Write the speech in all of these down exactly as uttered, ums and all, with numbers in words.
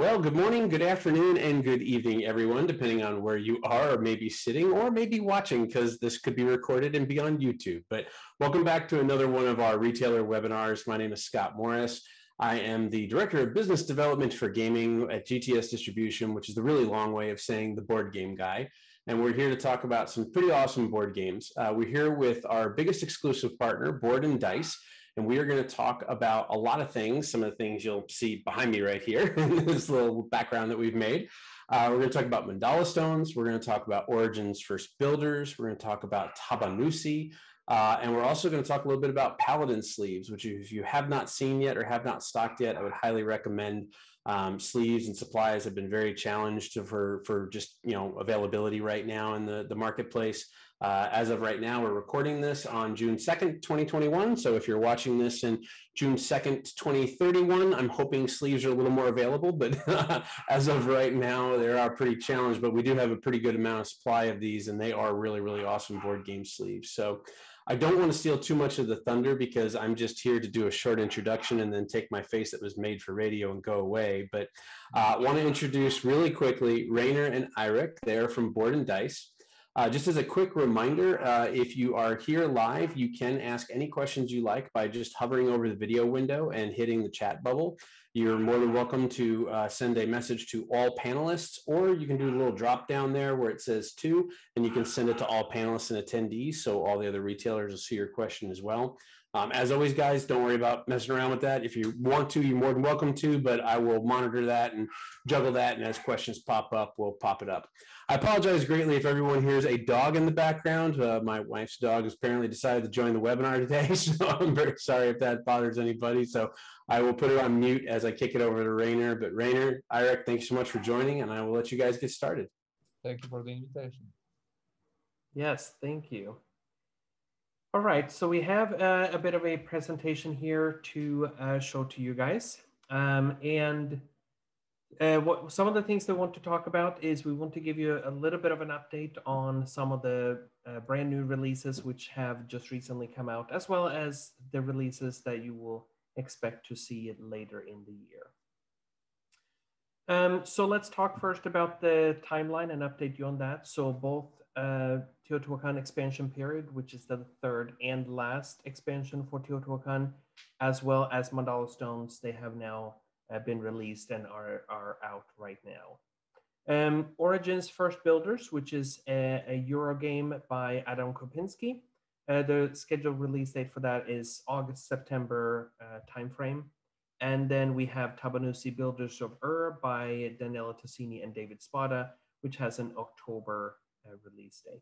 Well, good morning, good afternoon, and good evening, everyone, depending on where you are, or maybe sitting, or maybe watching, because this could be recorded and be on YouTube. But welcome back to another one of our retailer webinars. My name is Scott Morris. I am the Director of Business Development for Gaming at G T S Distribution, which is the really long way of saying the board game guy. And we're here to talk about some pretty awesome board games. Uh, we're here with our biggest exclusive partner, Board and Dice. And we are going to talk about a lot of things, some of the things you'll see behind me right here in this little background that we've made. Uh, we're going to talk about Mandala Stones. We're going to talk about Origins First Builders. We're going to talk about Tabannusi. Uh, and we're also going to talk a little bit about Paladin Sleeves, which if you have not seen yet or have not stocked yet, I would highly recommend. Um, sleeves and supplies have been very challenged for, for just, you know, availability right now in the, the marketplace. Uh, as of right now, we're recording this on June second, twenty twenty-one. So if you're watching this in June second, twenty thirty-one, I'm hoping sleeves are a little more available, but as of right now, they are pretty challenged, but we do have a pretty good amount of supply of these, and they are really, really awesome board game sleeves. So I don't want to steal too much of the thunder because I'm just here to do a short introduction and then take my face that was made for radio and go away. But I uh, want to introduce really quickly Rainer and Eryk. They're from Board and Dice. Uh, just as a quick reminder, uh, if you are here live, you can ask any questions you like by just hovering over the video window and hitting the chat bubble. You're more than welcome to uh, send a message to all panelists, or you can do a little drop down there where it says to, and you can send it to all panelists and attendees, so all the other retailers will see your question as well. Um, as always, guys, don't worry about messing around with that. If you want to, you're more than welcome to, but I will monitor that and juggle that. And as questions pop up, we'll pop it up. I apologize greatly if everyone hears a dog in the background. Uh, my wife's dog has apparently decided to join the webinar today, so I'm very sorry if that bothers anybody. So I will put it on mute as I kick it over to Rainer. But Rainer, Eryk, thanks so much for joining, and I will let you guys get started. Thank you for the invitation. Yes, thank you. All right, so we have uh, a bit of a presentation here to uh, show to you guys. Um, and uh, what, some of the things that we want to talk about is we want to give you a little bit of an update on some of the uh, brand new releases which have just recently come out, as well as the releases that you will expect to see later in the year. Um, so let's talk first about the timeline and update you on that. So both uh, Teotihuacan expansion period, which is the third and last expansion for Teotihuacan, as well as Mandala Stones, they have now uh, been released and are, are out right now. Um, Origins First Builders, which is a, a Euro game by Adam Kwapiński. Uh, the scheduled release date for that is August, September uh, timeframe. And then we have Tabannusi Builders of Ur by Daniela Tosini and David Spada, which has an October uh, release date.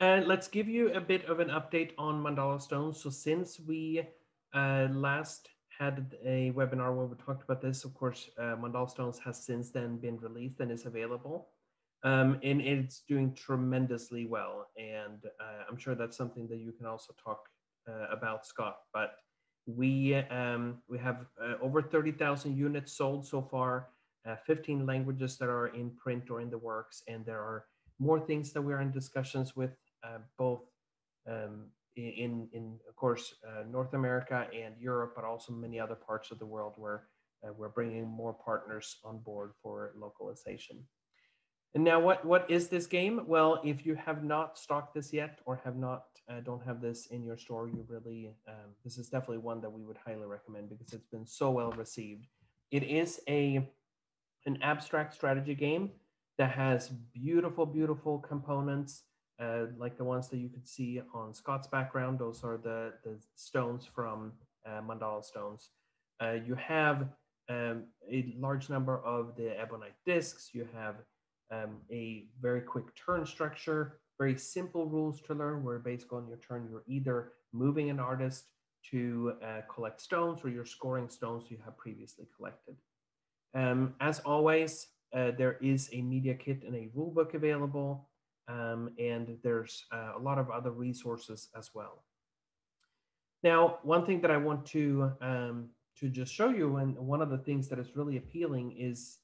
And let's give you a bit of an update on Mandala Stones. So since we uh, last had a webinar where we talked about this, of course, uh, Mandala Stones has since then been released and is available. Um, and it's doing tremendously well. And uh, I'm sure that's something that you can also talk uh, about, Scott. But We, um, we have uh, over thirty thousand units sold so far, uh, fifteen languages that are in print or in the works, and there are more things that we are in discussions with, uh, both um, in, in, of course, uh, North America and Europe, but also many other parts of the world where uh, we're bringing more partners on board for localization. And now what, what is this game? Well, if you have not stocked this yet or have not, uh, don't have this in your store, you really, um, this is definitely one that we would highly recommend because it's been so well received. It is a, an abstract strategy game that has beautiful, beautiful components, uh, like the ones that you could see on Scott's background. Those are the, the stones from uh, Mandala Stones. Uh, you have um, a large number of the Ebonite discs. You have Um, a very quick turn structure, very simple rules to learn where based on your turn, you're either moving an artist to uh, collect stones or you're scoring stones you have previously collected. Um, as always, uh, there is a media kit and a rule book available, um, and there's uh, a lot of other resources as well. Now, one thing that I want to, um, to just show you, and one of the things that is really appealing is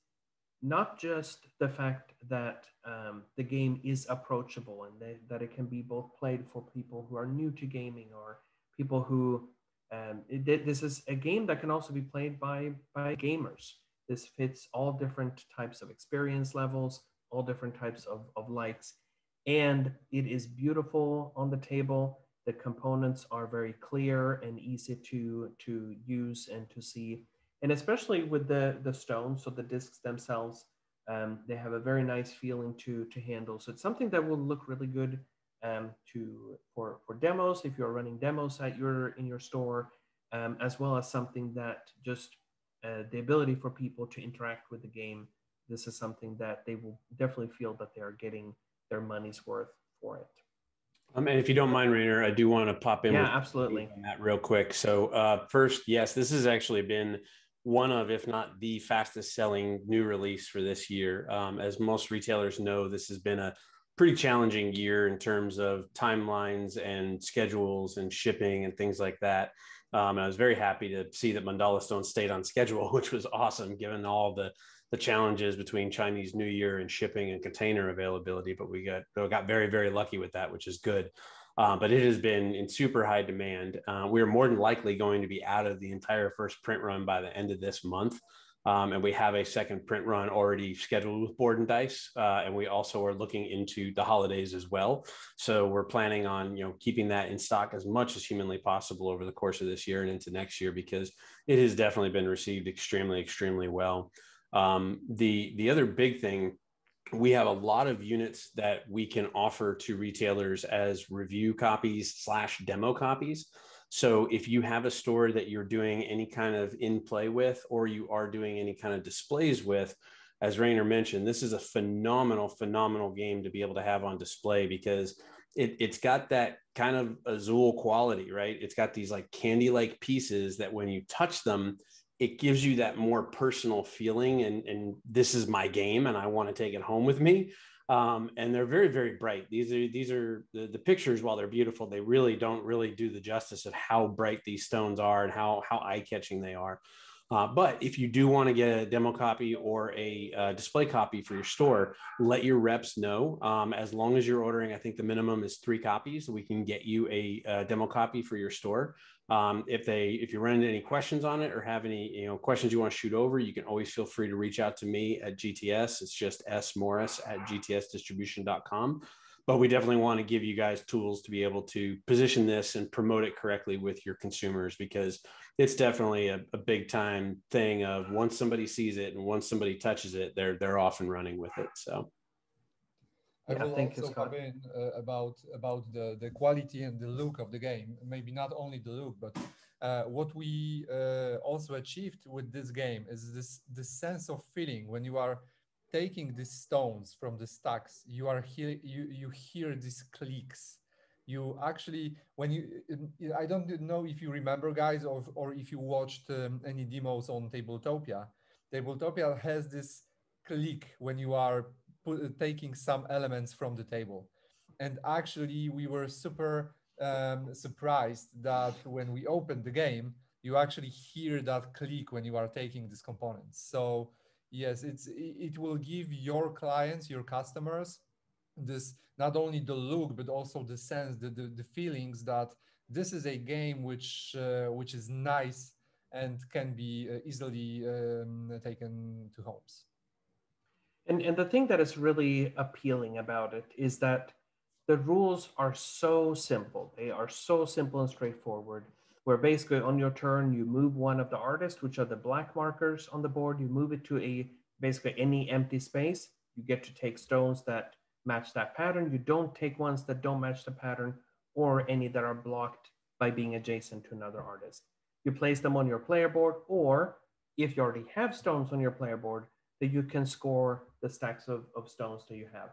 not just the fact that um, the game is approachable and they, that it can be both played for people who are new to gaming or people who Um, it, this is a game that can also be played by, by gamers. This fits all different types of experience levels, all different types of, of likes, and it is beautiful on the table. The components are very clear and easy to, to use and to see. And especially with the, the stones, so the discs themselves, um, they have a very nice feeling to, to handle. So it's something that will look really good um, to, for, for demos, if you're running demos at your, in your store, um, as well as something that just uh, the ability for people to interact with the game. This is something that they will definitely feel that they are getting their money's worth for it. Um, and if you don't mind, Rainer, I do want to pop in yeah, with absolutely. On that real quick. So uh, first, yes, this has actually been one of, if not the fastest selling new release for this year. Um, as most retailers know, this has been a pretty challenging year in terms of timelines and schedules and shipping and things like that. Um, and I was very happy to see that Mandala Stones stayed on schedule, which was awesome given all the the challenges between Chinese New Year and shipping and container availability, but we got, we got very, very lucky with that, which is good. Uh, but it has been in super high demand. Uh, we are more than likely going to be out of the entire first print run by the end of this month. Um, and we have a second print run already scheduled with Board and Dice. Uh, and we also are looking into the holidays as well. So we're planning on, you know, keeping that in stock as much as humanly possible over the course of this year and into next year, because it has definitely been received extremely, extremely well. Um, the, the other big thing, we have a lot of units that we can offer to retailers as review copies slash demo copies. So if you have a store that you're doing any kind of in play with, or you are doing any kind of displays with, as Rainer mentioned, this is a phenomenal, phenomenal game to be able to have on display, because it, it's got that kind of Azul quality, right? It's got these like candy-like pieces that when you touch them, it gives you that more personal feeling and, and this is my game and I want to take it home with me. Um, and they're very, very bright. These are, these are the, the pictures, while they're beautiful, they really don't really do the justice of how bright these stones are and how, how eye-catching they are. Uh, but if you do want to get a demo copy or a uh, display copy for your store, let your reps know. Um, as long as you're ordering, I think the minimum is three copies, we can get you a, a demo copy for your store. Um, if they, if you run into any questions on it or have any, you know, questions you want to shoot over, you can always feel free to reach out to me at G T S. It's just S Morris at G T S distribution dot com. But we definitely want to give you guys tools to be able to position this and promote it correctly with your consumers, because it's definitely a, a big time thing of once somebody sees it and once somebody touches it, they're, they're off and running with it. So. I will yeah, also come in uh, about, about the, the quality and the look of the game. Maybe not only the look, but uh, what we uh, also achieved with this game is this, this sense of feeling. When you are taking these stones from the stacks, you, are hear, you, you hear these clicks. You actually, when you, I don't know if you remember, guys, or, or if you watched um, any demos on Tabletopia. Tabletopia has this click when you are Put, taking some elements from the table. And actually we were super um, surprised that when we opened the game, you actually hear that click when you are taking these components. So yes, it's, it will give your clients, your customers, this, not only the look, but also the sense, the, the, the feelings that this is a game which, uh, which is nice and can be easily um, taken to homes. And, and the thing that is really appealing about it is that the rules are so simple. They are so simple and straightforward, where basically on your turn, you move one of the artists, which are the black markers on the board. You move it to a basically any empty space. You get to take stones that match that pattern. You don't take ones that don't match the pattern or any that are blocked by being adjacent to another artist. You place them on your player board, or if you already have stones on your player board, that you can score the stacks of, of stones that you have.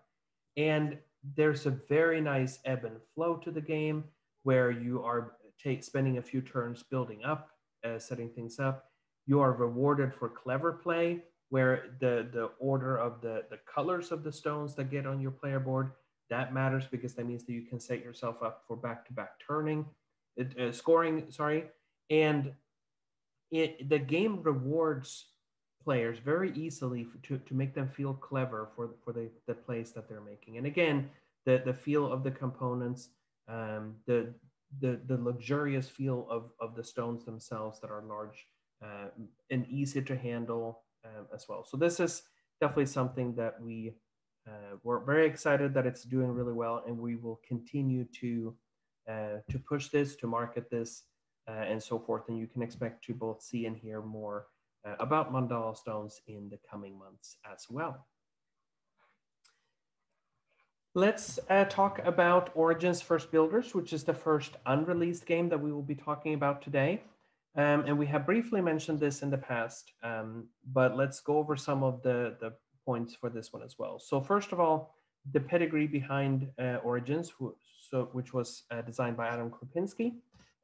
And there's a very nice ebb and flow to the game where you are take, spending a few turns building up, uh, setting things up. You are rewarded for clever play, where the, the order of the, the colors of the stones that get on your player board, that matters, because that means that you can set yourself up for back-to-back turning, uh, scoring, sorry. And it, the game rewards players very easily to, to make them feel clever for, for the, the plays that they're making. And again, the, the feel of the components, um, the, the, the luxurious feel of, of the stones themselves that are large uh, and easy to handle um, as well. So this is definitely something that we uh, we're very excited that it's doing really well, and we will continue to uh, to push this, to market this, uh, and so forth. And you can expect to both see and hear more uh, about Mandala Stones in the coming months as well. Let's uh, talk about Origins First Builders, which is the first unreleased game that we will be talking about today. Um, and we have briefly mentioned this in the past, um, but let's go over some of the, the points for this one as well. So first of all, the pedigree behind uh, Origins, who, so, which was uh, designed by Adam Kwapiński,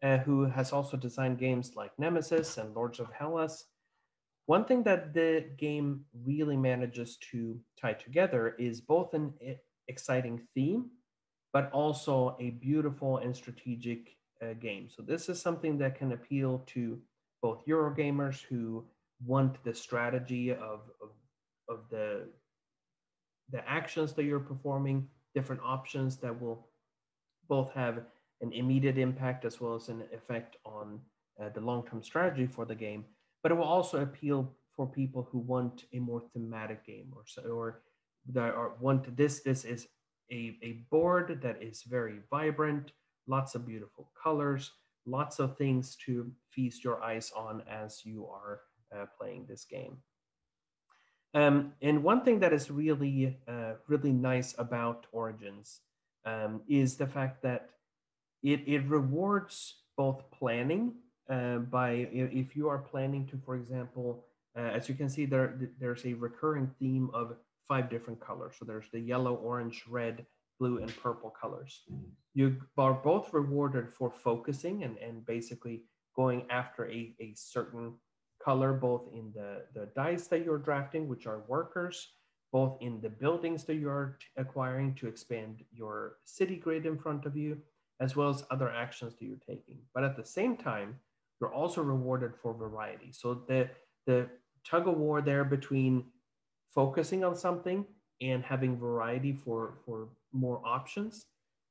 uh, who has also designed games like Nemesis and Lords of Hellas. One thing that the game really manages to tie together is both an exciting theme, but also a beautiful and strategic uh, game. So this is something that can appeal to both Eurogamers who want the strategy of, of, of the, the actions that you're performing, different options that will both have an immediate impact as well as an effect on uh, the long-term strategy for the game, but it will also appeal for people who want a more thematic game or so, or that are want this this is a, a board that is very vibrant, lots of beautiful colors, lots of things to feast your eyes on as you are uh, playing this game. Um, and one thing that is really uh, really nice about Origins um, is the fact that it, it rewards both planning uh, by if you are planning to, for example, uh, as you can see there there's a recurring theme of five different colors. So there's the yellow, orange, red, blue, and purple colors. You are both rewarded for focusing and, and basically going after a, a certain color, both in the, the dice that you're drafting, which are workers, both in the buildings that you're acquiring to expand your city grid in front of you, as well as other actions that you're taking. But at the same time, you're also rewarded for variety. So the, the tug of war there between focusing on something and having variety for, for more options.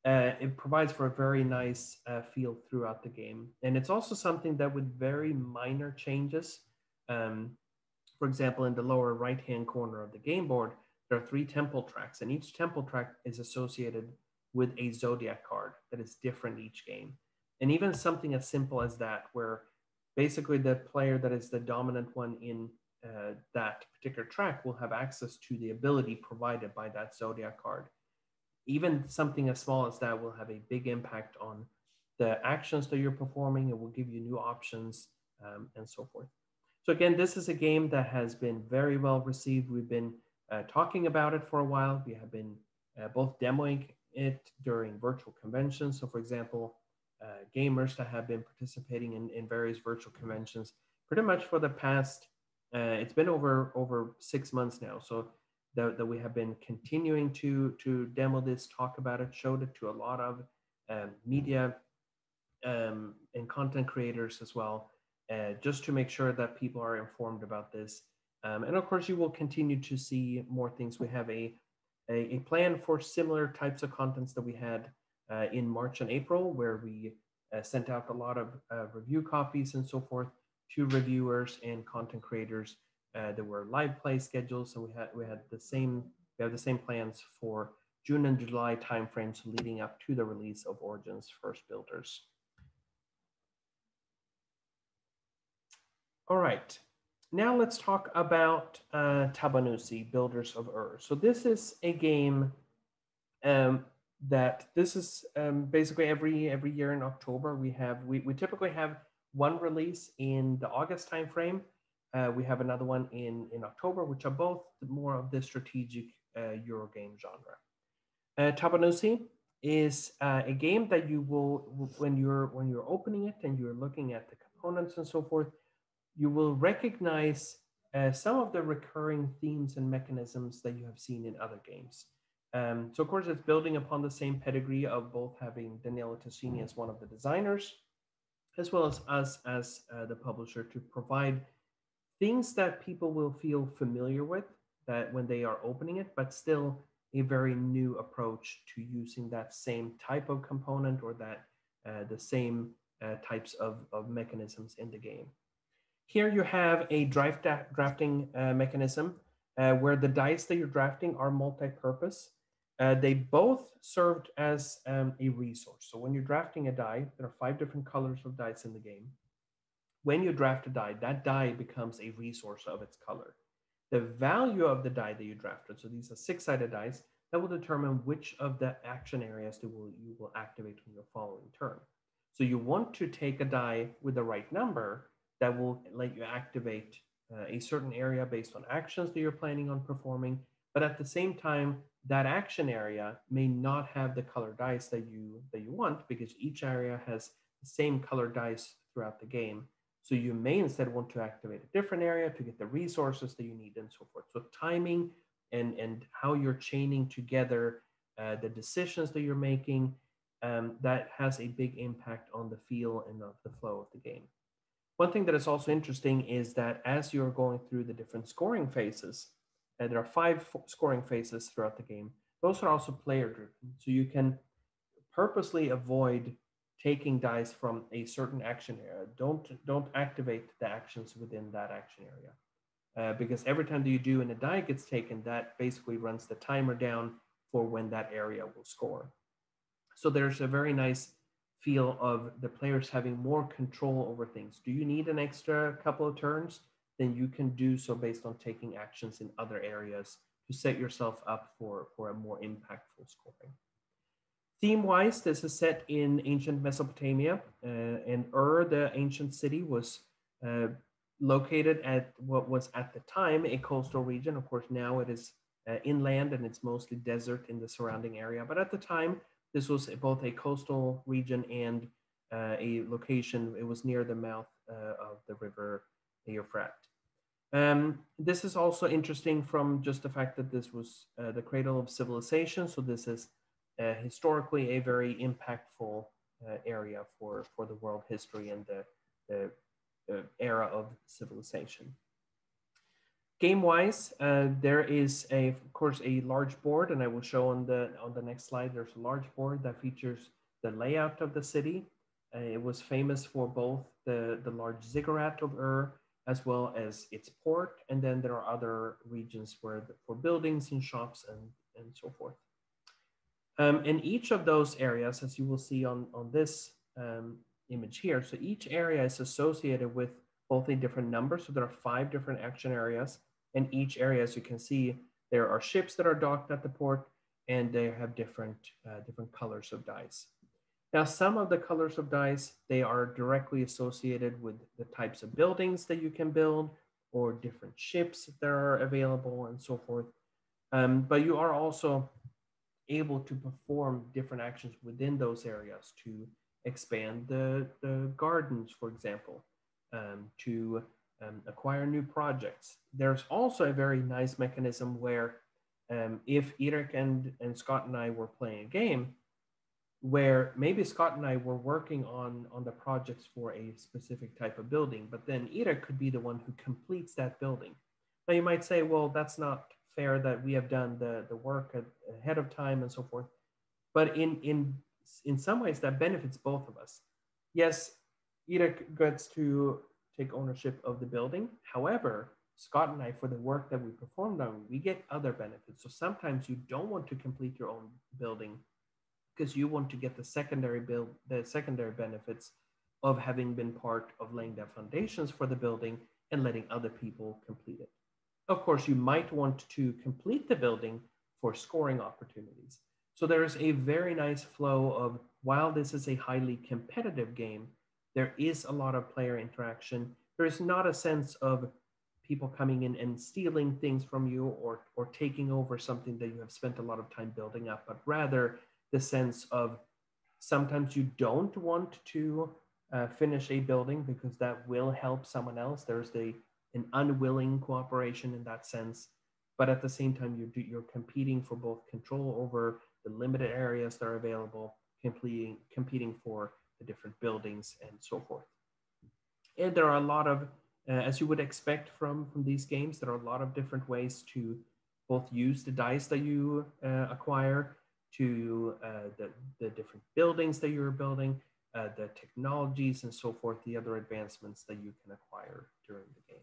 Uh, it provides for a very nice uh, feel throughout the game. And it's also something that with very minor changes, um, for example, in the lower right-hand corner of the game board, there are three temple tracks, and each temple track is associated with a Zodiac card that is different each game. And even something as simple as that, where basically the player that is the dominant one in Uh, that particular track will have access to the ability provided by that Zodiac card. Even something as small as that will have a big impact on the actions that you're performing. It will give you new options um, and so forth. So again, this is a game that has been very well received. We've been uh, talking about it for a while. We have been uh, both demoing it during virtual conventions. So for example, uh, gamers that have been participating in, in various virtual conventions pretty much for the past Uh, it's been over over six months now, so that, that we have been continuing to to demo this, talk about it, showed it to a lot of um, media um, and content creators as well, uh, just to make sure that people are informed about this. Um, and of course, you will continue to see more things. We have a, a, a plan for similar types of contents that we had uh, in March and April, where we uh, sent out a lot of uh, review copies and so forth to reviewers and content creators. Uh, there were live play schedules, so we had we had the same we have the same plans for June and July timeframes leading up to the release of Origins First Builders. All right, now let's talk about uh, Tabannusi, Builders of Ur. So this is a game um, that this is um, basically every every year in October we have we we typically have one release in the August timeframe. Uh, we have another one in, in October, which are both more of the strategic uh, Eurogame genre. Uh, Tabannusi is uh, a game that you will, when you're, when you're opening it and you're looking at the components and so forth, you will recognize uh, some of the recurring themes and mechanisms that you have seen in other games. Um, so of course, it's building upon the same pedigree of both having Daniela Tosini as one of the designers, as well as us as uh, the publisher, to provide things that people will feel familiar with that when they are opening it, but still a very new approach to using that same type of component or that uh, the same uh, types of, of mechanisms in the game. Here you have a draft drafting uh, mechanism uh, where the dice that you're drafting are multi-purpose. Uh, they both served as um, a resource. So when you're drafting a die, there are five different colors of dice in the game. When you draft a die, that die becomes a resource of its color. The value of the die that you drafted, so these are six-sided dice, that will determine which of the action areas that will, you will activate on your following turn. So you want to take a die with the right number that will let you activate uh, a certain area based on actions that you're planning on performing, but at the same time, that action area may not have the color dice that you, that you want, because each area has the same color dice throughout the game. So you may instead want to activate a different area to get the resources that you need and so forth. So timing and, and how you're chaining together uh, the decisions that you're making, um, that has a big impact on the feel and of the flow of the game. One thing that is also interesting is that as you're going through the different scoring phases, and there are five scoring phases throughout the game, those are also player driven. So you can purposely avoid taking dice from a certain action area. Don't, don't activate the actions within that action area. Uh, because every time that you do and a die gets taken, that basically runs the timer down for when that area will score. So there's a very nice feel of the players having more control over things. Do you need an extra couple of turns? Then you can do so based on taking actions in other areas to set yourself up for, for a more impactful scoring. Theme-wise, this is set in ancient Mesopotamia, uh, and Ur, the ancient city, was uh, located at what was at the time a coastal region. Of course, now it is uh, inland and it's mostly desert in the surrounding area. But at the time, this was both a coastal region and uh, a location. It was near the mouth uh, of the river Euphrates. Um, this is also interesting from just the fact that this was uh, the cradle of civilization. So this is uh, historically a very impactful uh, area for, for the world history and the, the, the era of civilization. Game-wise, uh, there is, a, of course, a large board, and I will show on the, on the next slide, there's a large board that features the layout of the city. Uh, it was famous for both the, the large ziggurat of Ur, as well as its port. And then there are other regions where the, for buildings and shops and, and so forth. Um, and each of those areas, as you will see on, on this um, image here, so each area is associated with both a different number. So there are five different action areas. And each area, as you can see, there are ships that are docked at the port, and they have different, uh, different colors of dice. Now, some of the colors of dice, they are directly associated with the types of buildings that you can build or different ships that are available and so forth. Um, but you are also able to perform different actions within those areas to expand the, the gardens, for example, um, to um, acquire new projects. There's also a very nice mechanism where um, if Eryk and, and Scott and I were playing a game, where maybe Scott and I were working on, on the projects for a specific type of building, but then Eryk could be the one who completes that building. Now you might say, well, that's not fair that we have done the, the work at, ahead of time and so forth. But in, in, in some ways that benefits both of us. Yes, Eryk gets to take ownership of the building. However, Scott and I, for the work that we performed on, we get other benefits. So sometimes you don't want to complete your own building because you want to get the secondary build, the secondary benefits of having been part of laying the foundations for the building and letting other people complete it. Of course, you might want to complete the building for scoring opportunities. So there is a very nice flow of, while this is a highly competitive game, there is a lot of player interaction. There is not a sense of people coming in and stealing things from you or, or taking over something that you have spent a lot of time building up, but rather the sense of sometimes you don't want to uh, finish a building because that will help someone else. There's the, an unwilling cooperation in that sense. But at the same time, you do, you're competing for both control over the limited areas that are available, competing, competing for the different buildings and so forth. And there are a lot of, uh, as you would expect from, from these games, there are a lot of different ways to both use the dice that you uh, acquire to uh, the, the different buildings that you're building, uh, the technologies and so forth, the other advancements that you can acquire during the game.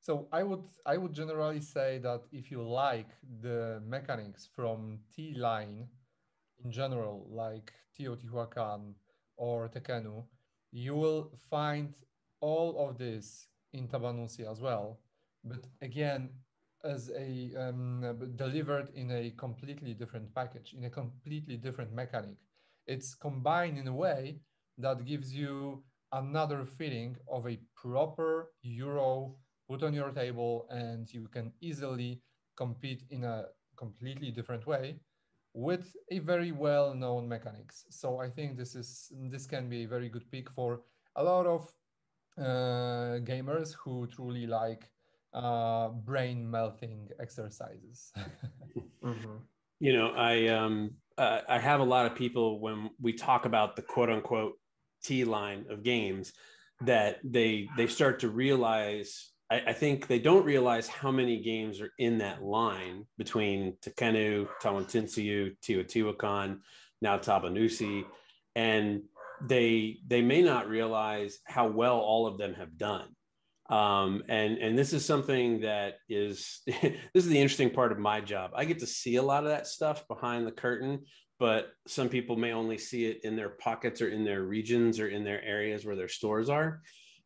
So I would, I would generally say that if you like the mechanics from T-Line in general, like Teotihuacan or Tekhenu, you will find all of this in Tabannusi as well. But again, as a um, delivered in a completely different package, in a completely different mechanic. It's combined in a way that gives you another feeling of a proper Euro put on your table, and you can easily compete in a completely different way with a very well-known mechanics. So I think this is this can be a very good pick for a lot of uh, gamers who truly like uh, brain melting exercises. Mm-hmm. You know, I um, uh, I have a lot of people when we talk about the quote unquote T line of games that they they start to realize. I think they don't realize how many games are in that line between Tekhenu, Tawantinsuyu, Teotihuacan, now Tabannusi, and they they may not realize how well all of them have done. Um, and and this is something that is this is the interesting part of my job. I get to see a lot of that stuff behind the curtain, but some people may only see it in their pockets or in their regions or in their areas where their stores are.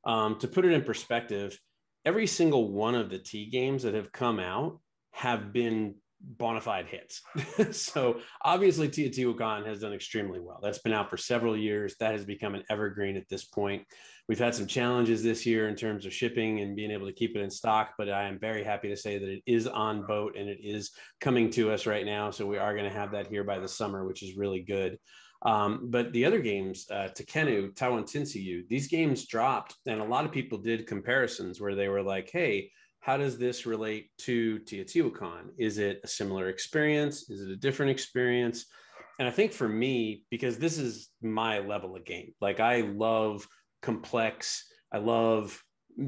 Um, to put it in perspective, every single one of the T games that have come out have been bona fide hits. So obviously Teotihuacan has done extremely well. That's been out for several years. That has become an evergreen at this point. We've had some challenges this year in terms of shipping and being able to keep it in stock, but I am very happy to say that it is on boat and it is coming to us right now. So we are going to have that here by the summer, which is really good. Um, but the other games, uh, Tekhenu, Tawantinsuyu, these games dropped, and a lot of people did comparisons where they were like, hey, how does this relate to Teotihuacan? Is it a similar experience? Is it a different experience? And I think for me, because this is my level of game, like I love complex, I love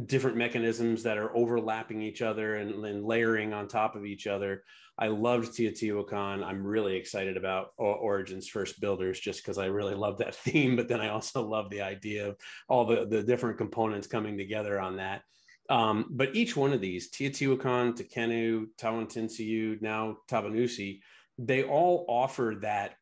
different mechanisms that are overlapping each other and, and layering on top of each other. I loved Teotihuacan. I'm really excited about Origins First Builders just because I really love that theme, but then I also love the idea of all the, the different components coming together on that. Um, but each one of these, Teotihuacan, Tekhenu, Tawantinsuyu, now Tabannusi, they all offer that,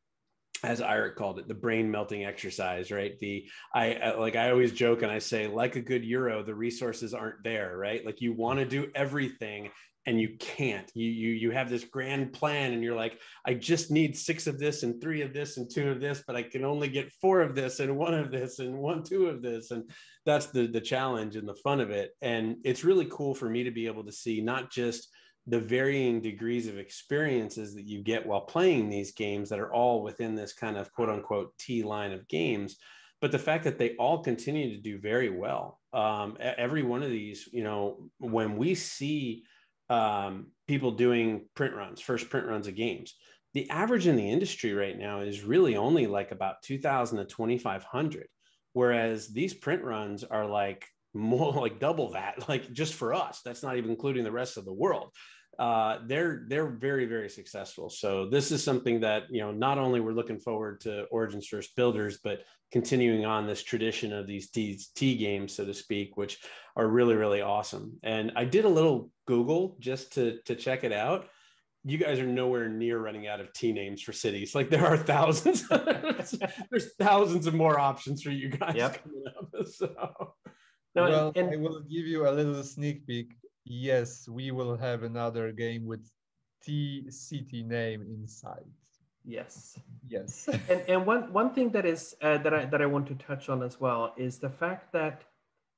as Eryk called it, the brain melting exercise, right? The I, I like I always joke and I say, like a good Euro, the resources aren't there, right? Like you want to do everything and you can't. You you you have this grand plan and you're like, I just need six of this and three of this and two of this, but I can only get four of this and one of this and one, two of this. And that's the the challenge and the fun of it. And it's really cool for me to be able to see not just the varying degrees of experiences that you get while playing these games that are all within this kind of quote unquote T line of games, but the fact that they all continue to do very well. Um, every one of these, you know, when we see um, people doing print runs, first print runs of games, the average in the industry right now is really only like about two thousand to twenty-five hundred. Whereas these print runs are like more like double that, like just for us, that's not even including the rest of the world. Uh, they're they're very, very successful. So this is something that, you know, not only we're looking forward to Origins First Builders, but continuing on this tradition of these T, T games, so to speak, which are really, really awesome. And I did a little Google just to, to check it out. You guys are nowhere near running out of T names for cities. Like there are thousands. There's thousands of more options for you guys. Yep. Coming up, so. No, well, and, and I will give you a little sneak peek. Yes, we will have another game with T city name inside. Yes, yes. And and one one thing that is uh, that I that I want to touch on as well is the fact that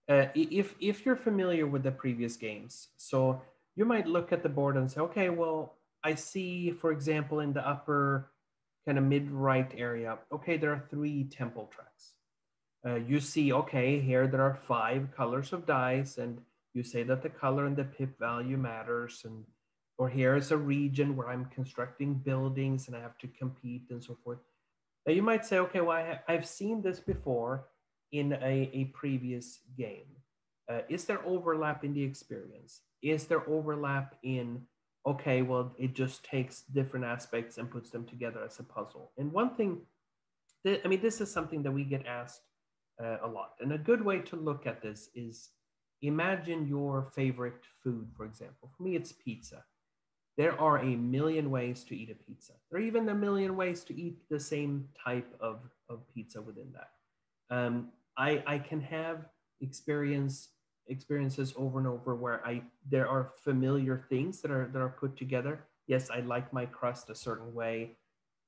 uh, if if you're familiar with the previous games, so you might look at the board and say, okay, well, I see, for example, in the upper kind of mid right area, okay, there are three temple tracks. Uh, you see, okay, here there are five colors of dice, and you say that the color and the pip value matters, and or here is a region where I'm constructing buildings and I have to compete and so forth. Now you might say, okay, well, I ha I've seen this before in a, a previous game. Uh, is there overlap in the experience? Is there overlap in, okay, well, it just takes different aspects and puts them together as a puzzle? And one thing th I mean, this is something that we get asked uh, a lot. And a good way to look at this is imagine your favorite food, for example. For me, it's pizza. There are a million ways to eat a pizza. There are even a million ways to eat the same type of, of pizza within that. Um, I, I can have experience experiences over and over where I there are familiar things that are that are put together. Yes, I like my crust a certain way.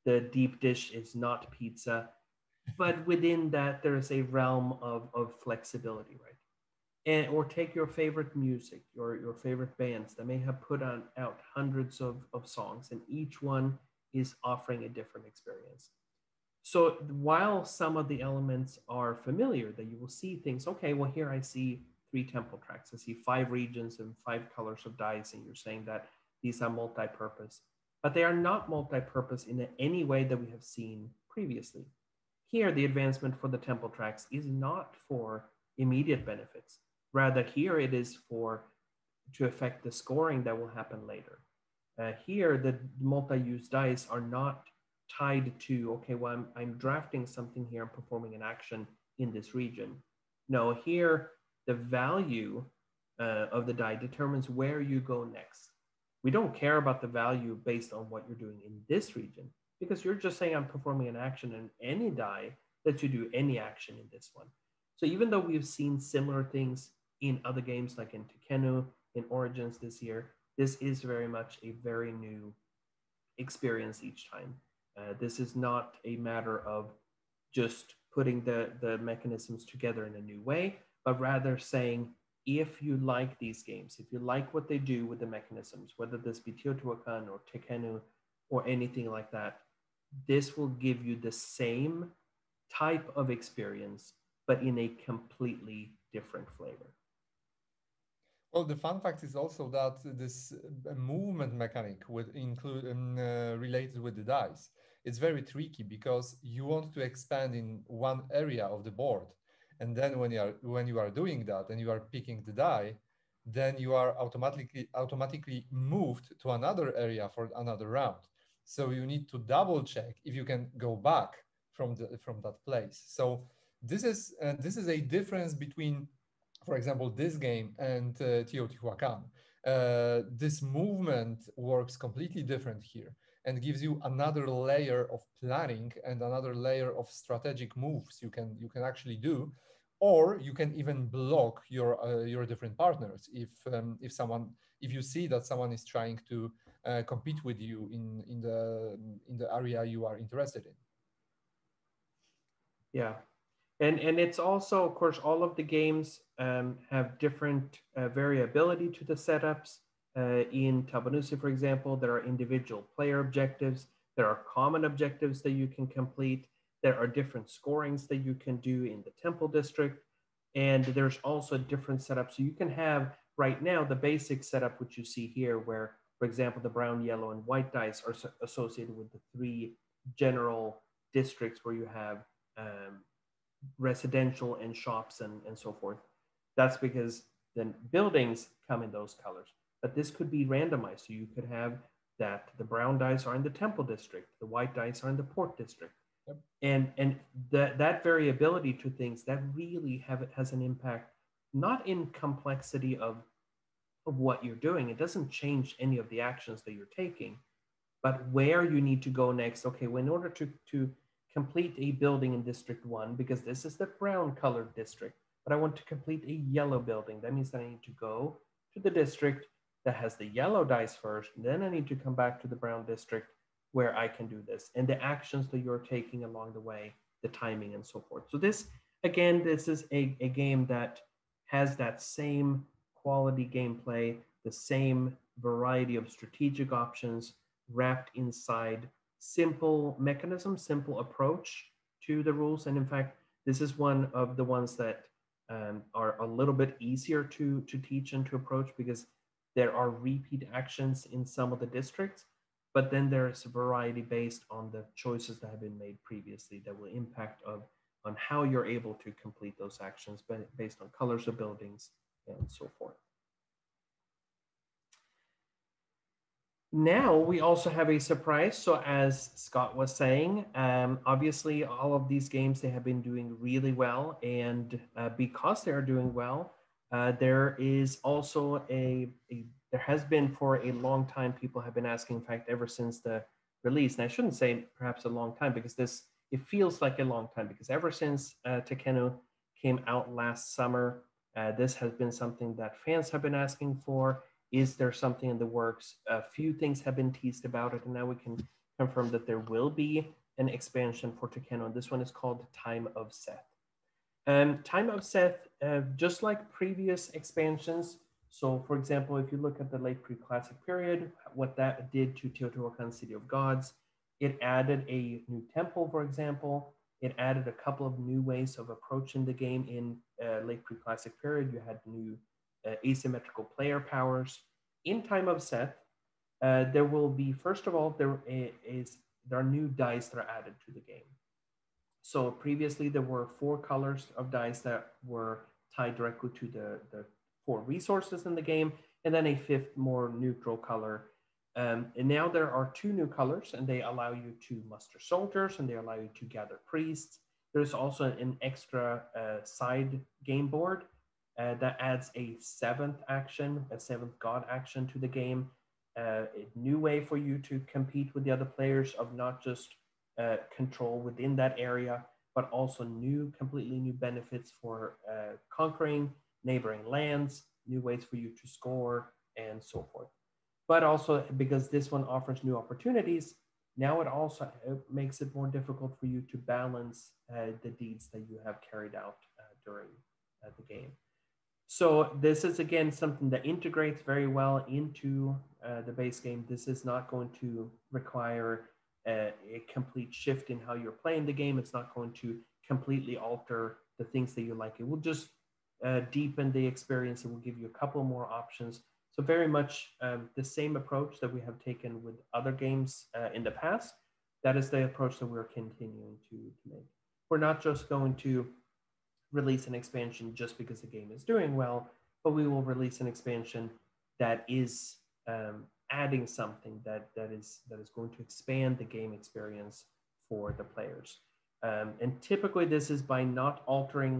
The deep dish is not pizza, but within that there is a realm of, of flexibility, right? And or take your favorite music, your, your favorite bands that may have put on out hundreds of, of songs, and each one is offering a different experience. So while some of the elements are familiar, that you will see things, okay, well, here I see three temple tracks, I see five regions and five colors of dice, and you're saying that these are multi-purpose, but they are not multi-purpose in any way that we have seen previously. Here, the advancement for the temple tracks is not for immediate benefits. Rather, here it is for to affect the scoring that will happen later. Uh, here, the multi-use dice are not tied to, okay, well, I'm, I'm drafting something here and performing an action in this region. No, here, the value uh, of the die determines where you go next. We don't care about the value based on what you're doing in this region, because you're just saying I'm performing an action in any die that you do any action in this one. So even though we've seen similar things in other games, like in Tekhenu, in Origins this year, this is very much a very new experience each time. Uh, this is not a matter of just putting the, the mechanisms together in a new way, but rather saying, if you like these games, if you like what they do with the mechanisms, whether this be Teotihuacan or Tekhenu or anything like that, this will give you the same type of experience, but in a completely different flavor. Well, the fun fact is also that this movement mechanic would include um, uh, related with the dice. It's very tricky because you want to expand in one area of the board, and then when you are when you are doing that and you are picking the die, then you are automatically automatically moved to another area for another round. So you need to double check if you can go back from the from that place. So this is uh, this is a difference between, for example, this game and uh, Teotihuacan. Uh, this movement works completely different here and gives you another layer of planning and another layer of strategic moves you can you can actually do, or you can even block your uh, your different partners if um, if someone if you see that someone is trying to uh, compete with you in in the in the area you are interested in. Yeah. And, and it's also, of course, all of the games um, have different uh, variability to the setups. Uh, in Tabannusi, for example, there are individual player objectives. There are common objectives that you can complete. There are different scorings that you can do in the temple district. And there's also different setups. So you can have right now the basic setup, which you see here, where, for example, the brown, yellow, and white dice are so associated with the three general districts where you have um, residential and shops and, and so forth. That's because then buildings come in those colors, but this could be randomized. So you could have that the brown dice are in the temple district, the white dice are in the port district. Yep. And, and that, that variability to things that really have, has an impact, not in complexity of, of what you're doing. It doesn't change any of the actions that you're taking, but where you need to go next. Okay, well, in order to, to complete a building in district one, because this is the brown colored district, but I want to complete a yellow building. That means that I need to go to the district that has the yellow dice first, and then I need to come back to the brown district where I can do this, and the actions that you're taking along the way, the timing and so forth. So this, again, this is a, a game that has that same quality gameplay, the same variety of strategic options wrapped inside simple mechanism, simple approach to the rules. And in fact, this is one of the ones that um, are a little bit easier to, to teach and to approach, because there are repeat actions in some of the districts, but then there is a variety based on the choices that have been made previously that will impact of, on how you're able to complete those actions based on colors of buildings and so forth. now we also have a surprise. So as Scott was saying, um, obviously all of these games, they have been doing really well. And uh, because they are doing well, uh, there is also a, a, there has been for a long time, people have been asking, in fact, ever since the release, and I shouldn't say perhaps a long time because this, it feels like a long time because ever since uh, Tekhenu came out last summer, uh, this has been something that fans have been asking for. Is there something in the works? A few things have been teased about it, and now we can confirm that there will be an expansion for Tekhenu. This one is called Time of Seth. Um, Time of Seth, uh, just like previous expansions, so for example, if you look at the late pre-classic period, what that did to Teotihuacan City of Gods, it added a new temple, for example. It added a couple of new ways of approaching the game in uh, late pre-classic period. You had new Uh, asymmetrical player powers. In Time of Seth, uh, there will be, first of all, there is there are new dice that are added to the game. So previously there were four colors of dice that were tied directly to the, the four resources in the game, and then a fifth more neutral color. Um, and now there are two new colors, and they allow you to muster soldiers, and they allow you to gather priests. There's also an extra uh, side game board Uh, that adds a seventh action, a seventh god action to the game. Uh, a new way for you to compete with the other players of not just uh, control within that area, but also new, completely new benefits for uh, conquering neighboring lands, new ways for you to score, and so forth. But also because this one offers new opportunities, now it also makes it more difficult for you to balance uh, the deeds that you have carried out uh, during uh, the game. So this is, again, something that integrates very well into uh, the base game. This is not going to require a, a complete shift in how you're playing the game. It's not going to completely alter the things that you like. It will just uh, deepen the experience. It will give you a couple more options. So very much um, the same approach that we have taken with other games uh, in the past. That is the approach that we're continuing to, to make. We're not just going to release an expansion just because the game is doing well, but we will release an expansion that is um, adding something that that is that is going to expand the game experience for the players. Um, and typically this is by not altering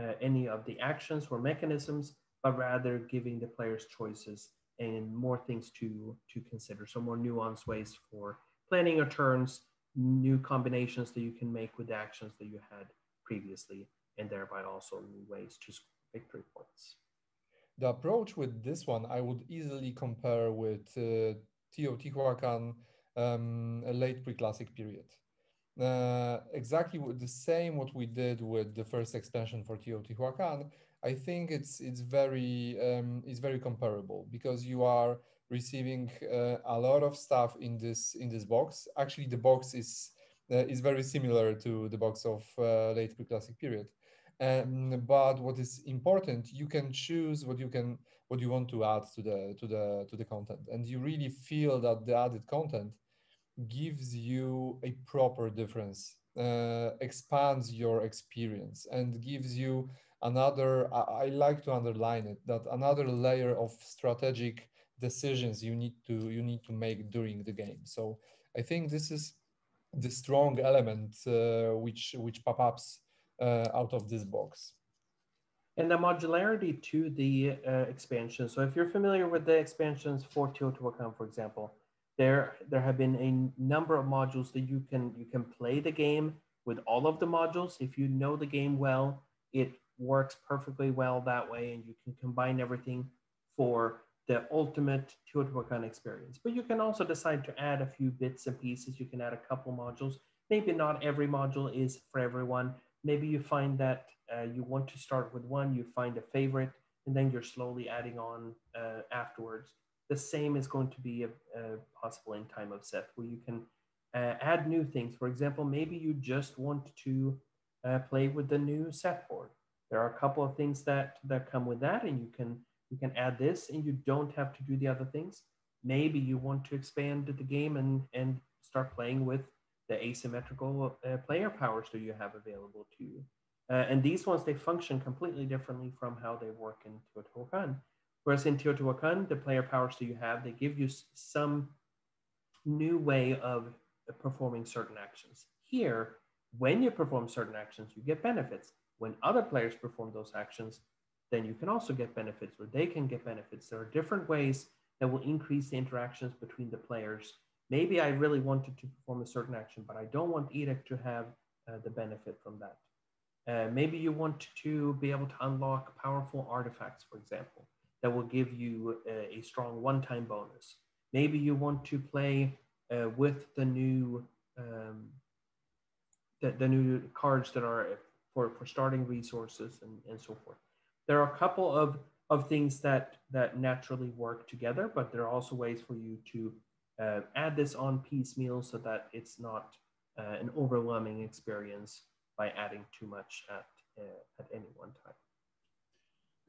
uh, any of the actions or mechanisms, but rather giving the players choices and more things to, to consider. So more nuanced ways for planning your turns, new combinations that you can make with the actions that you had previously, and thereby also new ways to score victory points. The approach with this one, I would easily compare with uh, Teotihuacan, um, a late pre-classic period. Uh, exactly the same what we did with the first expansion for Teotihuacan. I think it's it's very um, it's very comparable because you are receiving uh, a lot of stuff in this in this box. Actually, the box is uh, is very similar to the box of uh, late pre-classic period. Um, but what is important, you can choose what you can, what you want to add to the to the to the content, and you really feel that the added content gives you a proper difference, uh, expands your experience, and gives you another. I, I like to underline it, that another layer of strategic decisions you need to you need to make during the game. So I think this is the strong element uh, which which pop-ups Uh, out of this box. And the modularity to the uh, expansion. So if you're familiar with the expansions for Teotihuacan, for example, there there have been a number of modules that you can you can play the game with all of the modules. If you know the game well, it works perfectly well that way, and you can combine everything for the ultimate Teotihuacan experience. But you can also decide to add a few bits and pieces. You can add a couple modules. Maybe not every module is for everyone. Maybe you find that uh, you want to start with one, you find a favorite, and then you're slowly adding on uh, afterwards. The same is going to be a, a possible in Time of Seth, where you can uh, add new things. For example, maybe you just want to uh, play with the new Seth board. There are a couple of things that, that come with that, and you can, you can add this, and you don't have to do the other things. Maybe you want to expand the game and, and start playing with the asymmetrical uh, player powers that you have available to you. Uh, and these ones, they function completely differently from how they work in Teotihuacan. Whereas in Teotihuacan, the player powers that you have, they give you some new way of performing certain actions. Here, when you perform certain actions, you get benefits. When other players perform those actions, then you can also get benefits, or they can get benefits. There are different ways that will increase the interactions between the players. Maybe I really wanted to perform a certain action, but I don't want Eryk to have uh, the benefit from that. Uh, maybe you want to be able to unlock powerful artifacts, for example, that will give you a, a strong one-time bonus. Maybe you want to play uh, with the new um, the, the new cards that are for, for starting resources and, and so forth. There are a couple of, of things that, that naturally work together, but there are also ways for you to uh, add this on piecemeal so that it's not uh, an overwhelming experience by adding too much at, uh, at any one time.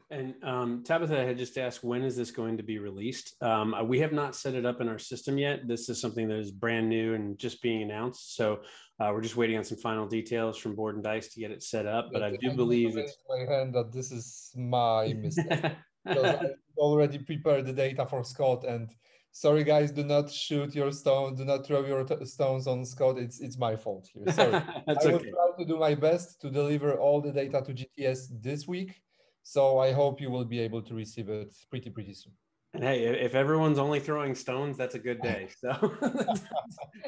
And um, Tabitha had just asked, when is this going to be released? Um, we have not set it up in our system yet. This is something that is brand new and just being announced. So uh, we're just waiting on some final details from Board and Dice to get it set up. But yeah, I do I believe it's my hand that this is my mistake. Because I already prepared the data for Scott. And sorry, guys, do not shoot your stone. Do not throw your stones on Scott. It's it's my fault here. Sorry. That's I will okay. try to do my best to deliver all the data to G T S this week. So I hope you will be able to receive it pretty, pretty soon. And hey, if everyone's only throwing stones, that's a good day. So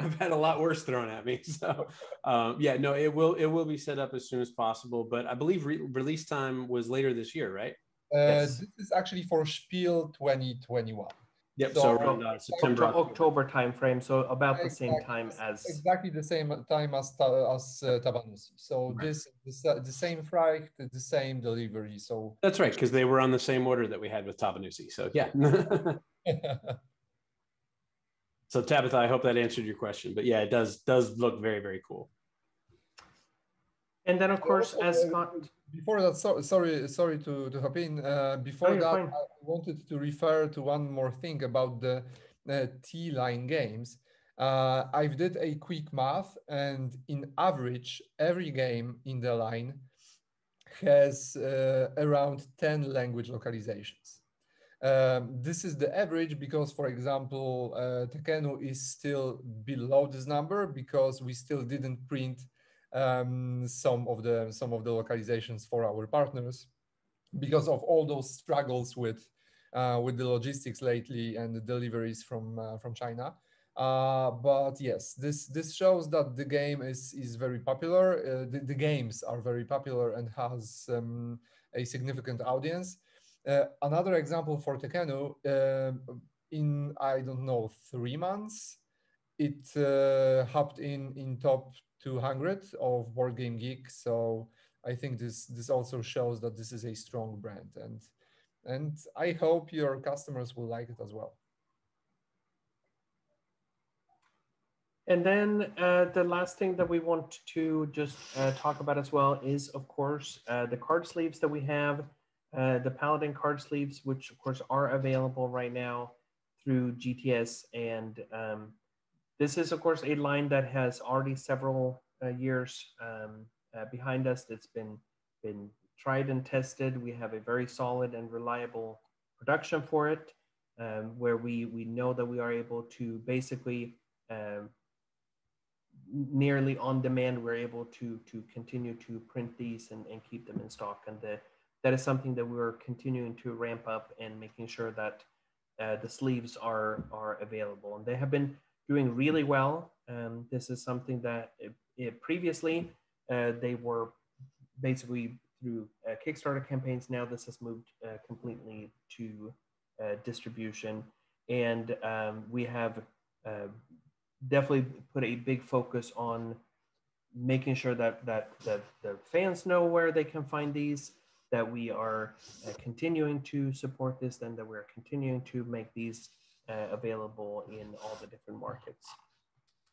I've had a lot worse thrown at me. So um, yeah, no, it will it will be set up as soon as possible. But I believe re release time was later this year, right? Uh, yes. This is actually for Spiel twenty twenty-one. Yep, so, so around uh, September, October timeframe. So about exactly, the same time as exactly the same time as as uh, Tabannusi. So right. this the, the same flight, the same delivery. So that's right, because they were on the same order that we had with Tabannusi. So yeah. So Tabitha, I hope that answered your question. But yeah, it does does look very very cool. And then of course, uh, as Scott. Before that, so, sorry, sorry to, to hop in. Uh, before oh, that, fine. I wanted to refer to one more thing about the uh, T-line games. Uh, I've did a quick math, and in average, every game in the line has uh, around ten language localizations. Um, this is the average because, for example, uh, Tekhenu is still below this number because we still didn't print Um, some of the some of the localizations for our partners because of all those struggles with uh, with the logistics lately and the deliveries from uh, from China. Uh, but yes, this this shows that the game is is very popular. Uh, the, the games are very popular and has um, a significant audience. Uh, another example for Tekhenu, uh, in I don't know three months, it uh, hopped in in top two hundred of Board Game Geek, so I think this this also shows that this is a strong brand, and and I hope your customers will like it as well. And then uh, the last thing that we want to just uh, talk about as well is, of course, uh, the card sleeves that we have, uh, the Paladin card sleeves, which of course are available right now through G T S and. Um, This is, of course, a line that has already several uh, years um, uh, behind us. That's been been tried and tested. We have a very solid and reliable production for it, um, where we we know that we are able to basically um, nearly on demand. We're able to to continue to print these and, and keep them in stock, and the, that is something that we're continuing to ramp up and making sure that uh, the sleeves are are available, and they have been. Doing really well. Um, this is something that it, it previously uh, they were basically through uh, Kickstarter campaigns. Now this has moved uh, completely to uh, distribution, and um, we have uh, definitely put a big focus on making sure that that that the fans know where they can find these. That we are uh, continuing to support this, and that we're continuing to make these. Uh, available in all the different markets.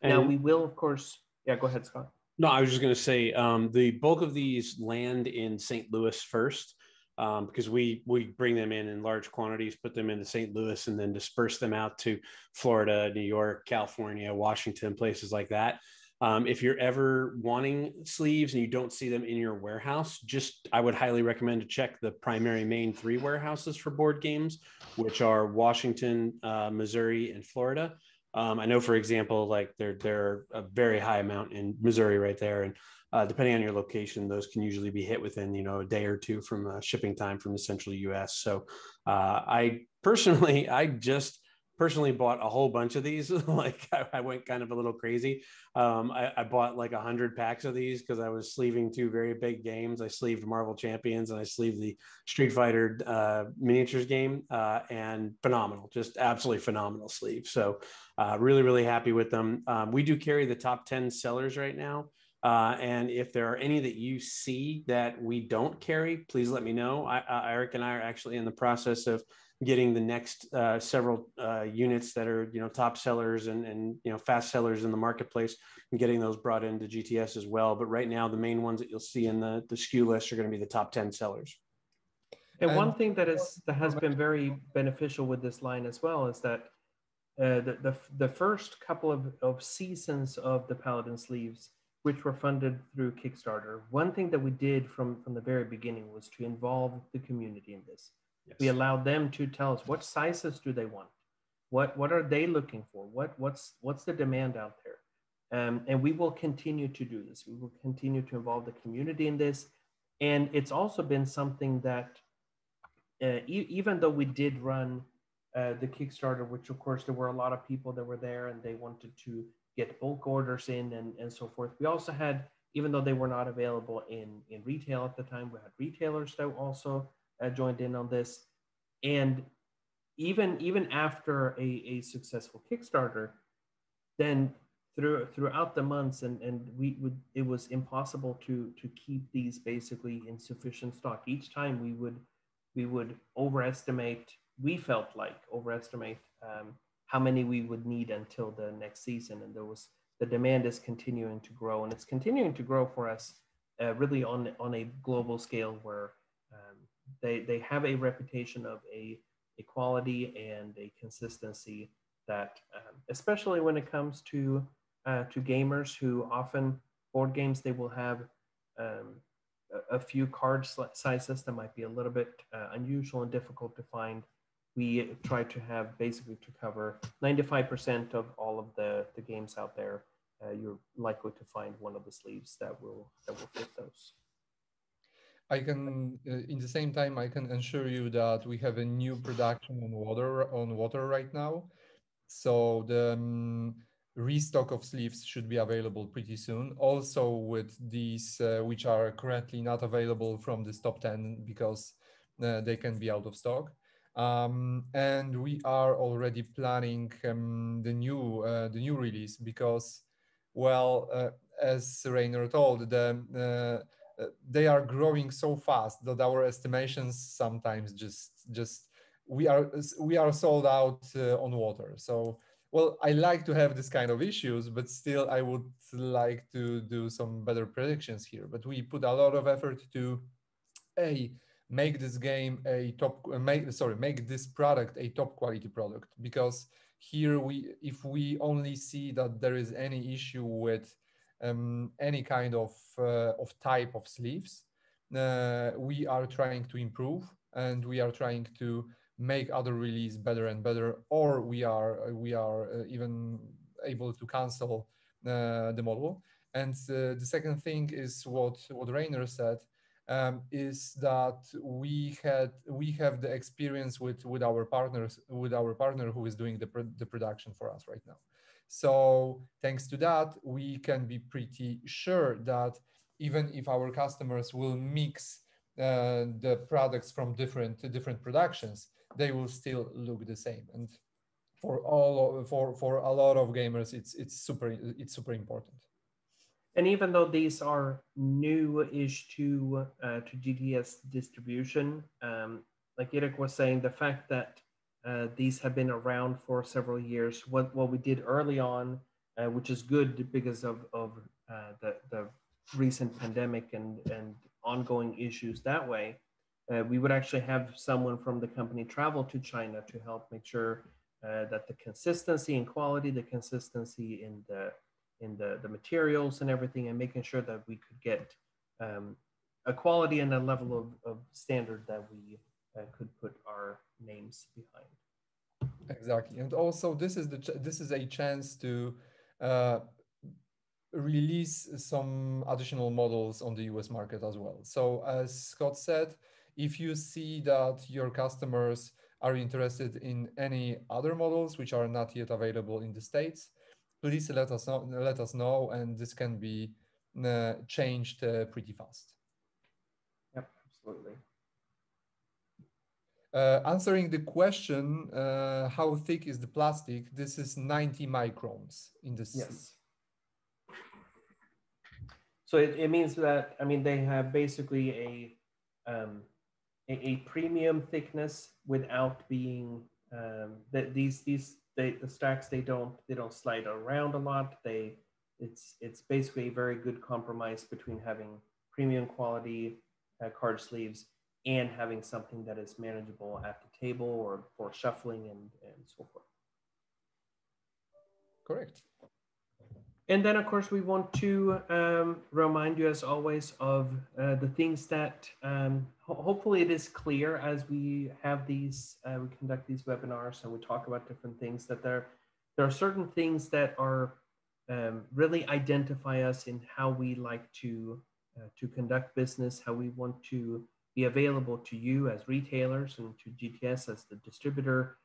And now we will, of course, yeah, go ahead, Scott. No, I was just going to say um, the bulk of these land in Saint Louis first, um, because we, we bring them in in large quantities, put them into Saint Louis, and then disperse them out to Florida, New York, California, Washington, places like that. Um, if you're ever wanting sleeves and you don't see them in your warehouse, just I would highly recommend to check the primary main three warehouses for board games, which are Washington, uh, Missouri, and Florida. Um, I know, for example, like they're, they're a very high amount in Missouri right there. And uh, depending on your location, those can usually be hit within, you know, a day or two from uh, shipping time from the central U S. So uh, I personally, I just personally bought a whole bunch of these. Like I, I went kind of a little crazy. Um, I, I bought like a hundred packs of these because I was sleeving two very big games. I sleeved Marvel Champions and I sleeved the Street Fighter uh, miniatures game, uh, and phenomenal, just absolutely phenomenal sleeve. So uh, really, really happy with them. Um, we do carry the top ten sellers right now. Uh, and if there are any that you see that we don't carry, please let me know. I, I, Eryk and I are actually in the process of getting the next uh, several uh, units that are, you know, top sellers and, and, you know, fast sellers in the marketplace and getting those brought into G T S as well. But right now, the main ones that you'll see in the, the S K U list are going to be the top ten sellers. And, and one thing that is that has been very beneficial with this line as well is that uh, the, the, the first couple of, of seasons of the Paladin Sleeves, which were funded through Kickstarter, one thing that we did from, from the very beginning was to involve the community in this. Yes. We allowed them to tell us what sizes do they want, what what are they looking for, what what's what's the demand out there, um, and we will continue to do this. We will continue to involve the community in this, and it's also been something that uh, e even though we did run uh, the Kickstarter, which of course there were a lot of people that were there and they wanted to get bulk orders in and, and so forth. We also had, even though they were not available in, in retail at the time, we had retailers that also uh, joined in on this. And even, even after a, a successful Kickstarter, then through, throughout the months, and, and we would, it was impossible to, to keep these basically in sufficient stock. Each time we would, we would overestimate, we felt like overestimate, um, how many we would need until the next season. And there was, the demand is continuing to grow, and it's continuing to grow for us uh, really on, on a global scale, where um, they, they have a reputation of a, a quality and a consistency that, um, especially when it comes to, uh, to gamers who often board games, they will have um, a, a few card sizes that might be a little bit uh, unusual and difficult to find. We try to have basically to cover ninety-five percent of all of the, the games out there. Uh, you're likely to find one of the sleeves that will, that will fit those. I can, uh, in the same time, I can assure you that we have a new production on water, on water right now. So the um, restock of sleeves should be available pretty soon. Also with these, uh, which are currently not available from this top ten because uh, they can be out of stock. Um, and we are already planning um, the new uh, the new release because, well, uh, as Rainer told, the, uh, they are growing so fast that our estimations sometimes just just we are we are sold out uh, on water. So, well, I like to have this kind of issues, but still I would like to do some better predictions here. But we put a lot of effort to a. make this game a top, make, sorry, make this product a top quality product, because here we, if we only see that there is any issue with um, any kind of, uh, of type of sleeves, uh, we are trying to improve and we are trying to make other release better and better, or we are, we are uh, even able to cancel uh, the model. And uh, the second thing is what, what Rainer said, Um, is that we had we have the experience with with our partners with our partner who is doing the pro the production for us right now. So thanks to that, we can be pretty sure that even if our customers will mix uh, the products from different different productions, they will still look the same. And for all for for a lot of gamers, it's it's super it's super important. And even though these are new-ish to, uh, to G T S distribution, um, like Eryk was saying, the fact that uh, these have been around for several years, what, what we did early on, uh, which is good because of, of uh, the, the recent pandemic and, and ongoing issues that way, uh, we would actually have someone from the company travel to China to help make sure uh, that the consistency in quality, the consistency in the in the, the materials and everything, and making sure that we could get um, a quality and a level of, of standard that we uh, could put our names behind. Exactly. And also this is the ch this is a chance to uh, release some additional models on the U S market as well. So as Scott said, if you see that your customers are interested in any other models which are not yet available in the States, please let us know, let us know and this can be uh, changed uh, pretty fast. Yep, absolutely. Uh, answering the question, uh, how thick is the plastic? This is ninety microns in this. Yes. So it, it means that, I mean, they have basically a, um, a, a premium thickness without being, um, that these, these they, the stacks, they don't, they don't slide around a lot. They, it's, it's basically a very good compromise between having premium quality uh, card sleeves and having something that is manageable at the table or for shuffling and, and so forth. Correct. And then, of course, we want to um, remind you, as always, of uh, the things that um, ho hopefully it is clear as we have these, uh, we conduct these webinars and we talk about different things, that there, there are certain things that are um, really identify us in how we like to, uh, to conduct business, how we want to be available to you as retailers and to G T S as the distributor.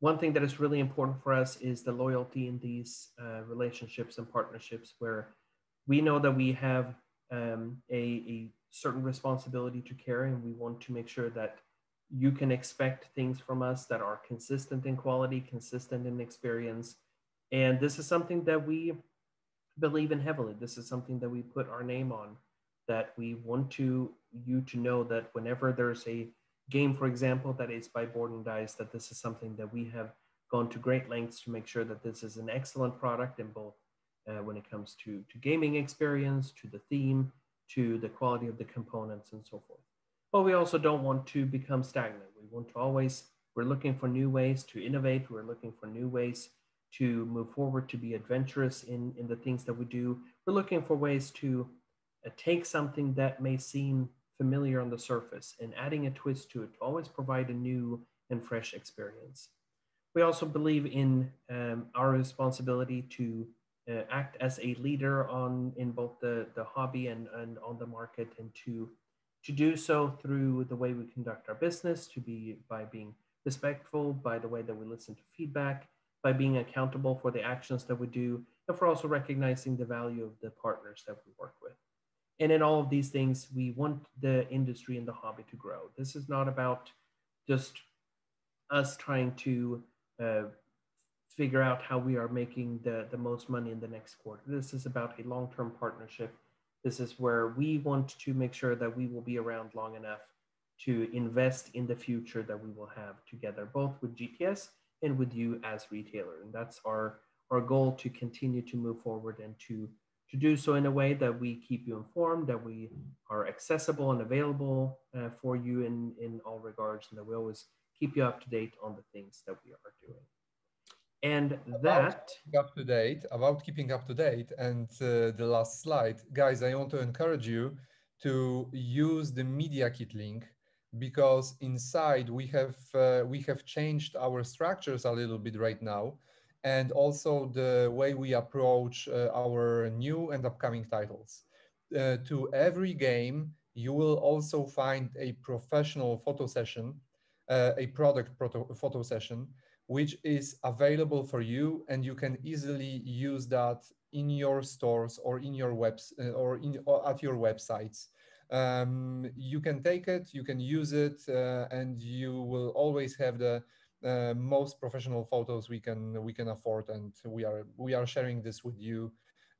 One thing that is really important for us is the loyalty in these uh, relationships and partnerships, where we know that we have um, a, a certain responsibility to carry, and we want to make sure that you can expect things from us that are consistent in quality, consistent in experience. And this is something that we believe in heavily. This is something that we put our name on, that we want to you to know that whenever there's a game, for example, that is by Board and Dice, that this is something that we have gone to great lengths to make sure that this is an excellent product in both uh, when it comes to, to gaming experience, to the theme, to the quality of the components and so forth. But we also don't want to become stagnant. We want to always, we're looking for new ways to innovate. We're looking for new ways to move forward, to be adventurous in, in the things that we do. We're looking for ways to uh, take something that may seem familiar on the surface and adding a twist to it to always provide a new and fresh experience. We also believe in um, our responsibility to uh, act as a leader on in both the, the hobby and, and on the market, and to, to do so through the way we conduct our business, to be by being respectful, by the way that we listen to feedback, by being accountable for the actions that we do, and for also recognizing the value of the partners that we work with. And in all of these things, we want the industry and the hobby to grow. This is not about just us trying to uh, figure out how we are making the, the most money in the next quarter. This is about a long-term partnership. This is where we want to make sure that we will be around long enough to invest in the future that we will have together, both with G T S and with you as retailer. And that's our, our goal, to continue to move forward and to to do so in a way that we keep you informed, that we are accessible and available uh, for you in, in all regards, and that we always keep you up to date on the things that we are doing. And that... About up to date, about keeping up to date, and uh, the last slide, guys, I want to encourage you to use the Media Kit link, because inside we have, uh, we have changed our structures a little bit right now, and also the way we approach uh, our new and upcoming titles. Uh, to every game, you will also find a professional photo session, uh, a product photo session, which is available for you, and you can easily use that in your stores or in your webs uh, or, in, or at your websites. Um, you can take it, you can use it, uh, and you will always have the Uh, most professional photos we can we can afford, and we are we are sharing this with you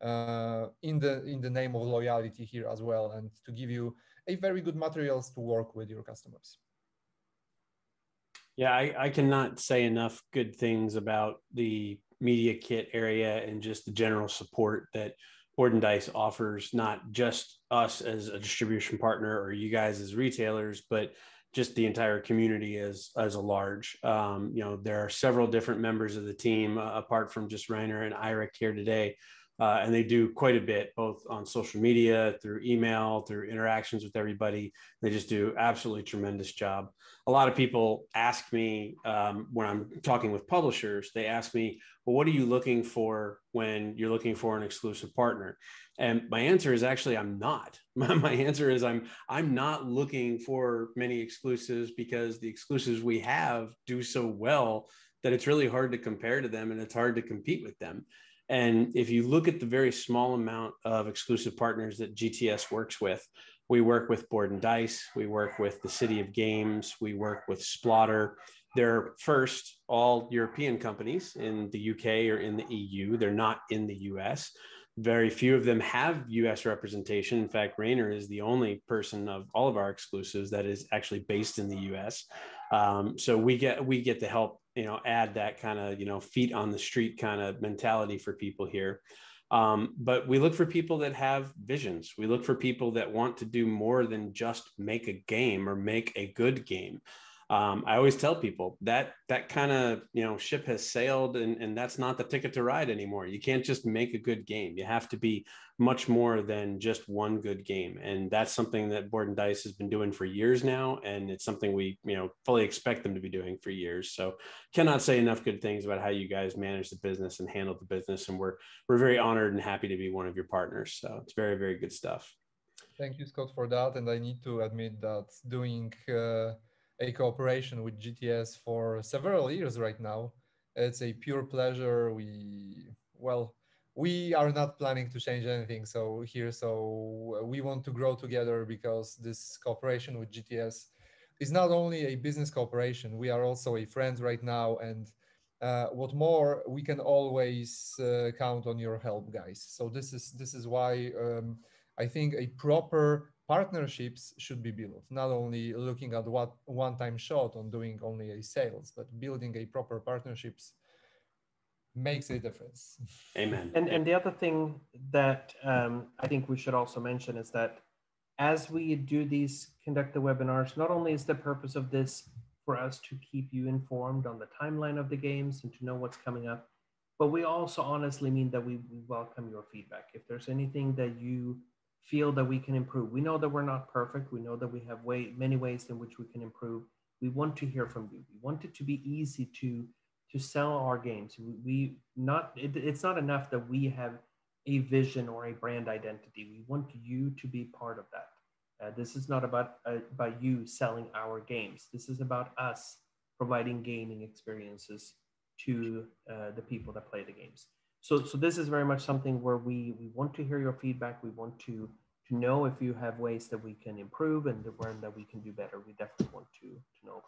uh, in the in the name of loyalty here as well, and to give you a very good materials to work with your customers. Yeah, I, I cannot say enough good things about the Media Kit area and just the general support that Board and Dice offers, not just us as a distribution partner or you guys as retailers, but just the entire community as, as a large. Um, you know, there are several different members of the team, uh, apart from just Rainer and Eryk here today, Uh, and they do quite a bit, both on social media, through email, through interactions with everybody. They just do absolutely tremendous job. A lot of people ask me um, when I'm talking with publishers, they ask me, well, what are you looking for when you're looking for an exclusive partner? And my answer is actually, I'm not. My, my answer is I'm, I'm not looking for many exclusives because the exclusives we have do so well that it's really hard to compare to them and it's hard to compete with them. And if you look at the very small amount of exclusive partners that G T S works with, we work with Board and Dice, we work with the City of Games, we work with Splotter. They're first all European companies in the U K or in the E U. They're not in the U S. Very few of them have U S representation. In fact, Rainer is the only person of all of our exclusives that is actually based in the U S. Um, so we get we get to help, you know, add that kind of, you know, feet on the street kind of mentality for people here. Um, but we look for people that have visions. We look for people that want to do more than just make a game or make a good game. Um, I always tell people that that kind of, you know, ship has sailed, and, and that's not the ticket to ride anymore. You can't just make a good game. You have to be much more than just one good game. And that's something that Board and Dice has been doing for years now. And it's something we, you know, fully expect them to be doing for years. So cannot say enough good things about how you guys manage the business and handle the business. And we're, we're very honored and happy to be one of your partners. So it's very, very good stuff. Thank you, Scott, for that. And I need to admit that doing, uh... a cooperation with G T S for several years right now. It's a pure pleasure. We, well, we are not planning to change anything so here. So we want to grow together because this cooperation with G T S is not only a business cooperation, we are also a friend right now. And uh, what more, we can always uh, count on your help, guys. So this is, this is why um, I think a proper partnerships should be built, not only looking at what one-time shot on doing only a sales, but building a proper partnerships makes a difference. Amen. And, and the other thing that um, I think we should also mention is that as we do these, conduct the webinars, not only is the purpose of this for us to keep you informed on the timeline of the games and to know what's coming up, but we also honestly mean that we, we welcome your feedback. If there's anything that you feel that we can improve. We know that we're not perfect. We know that we have way, many ways in which we can improve. We want to hear from you. We want it to be easy to, to sell our games. We, we not, it, it's not enough that we have a vision or a brand identity. We want you to be part of that. Uh, this is not about, uh, about you selling our games. This is about us providing gaming experiences to uh, the people that play the games. So, so this is very much something where we, we want to hear your feedback. We want to, to know if you have ways that we can improve and that we can do better. We definitely want to, to know.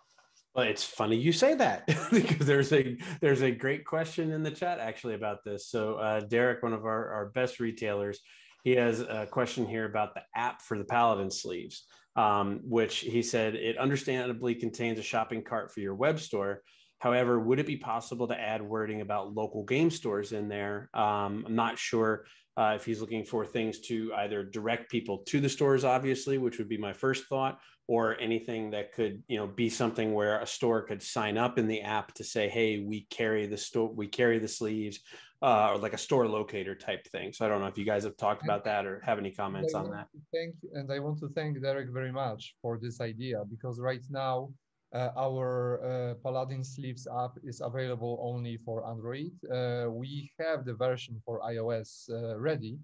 Well, it's funny you say that because there's a, there's a great question in the chat actually about this. So uh, Derek, one of our, our best retailers, he has a question here about the app for the Paladin Sleeves, um, which he said, it understandably contains a shopping cart for your web store. However, would it be possible to add wording about local game stores in there? Um, I'm not sure uh, if he's looking for things to either direct people to the stores, obviously, which would be my first thought, or anything that could, you know, be something where a store could sign up in the app to say, hey, we carry the store, we carry the sleeves, uh, or like a store locator type thing. So I don't know if you guys have talked about that or have any comments on that. Thank you. And I want to thank Derek very much for this idea, because right now, Uh, our uh, Paladin Sleeves app is available only for Android. Uh, we have the version for iOS uh, ready,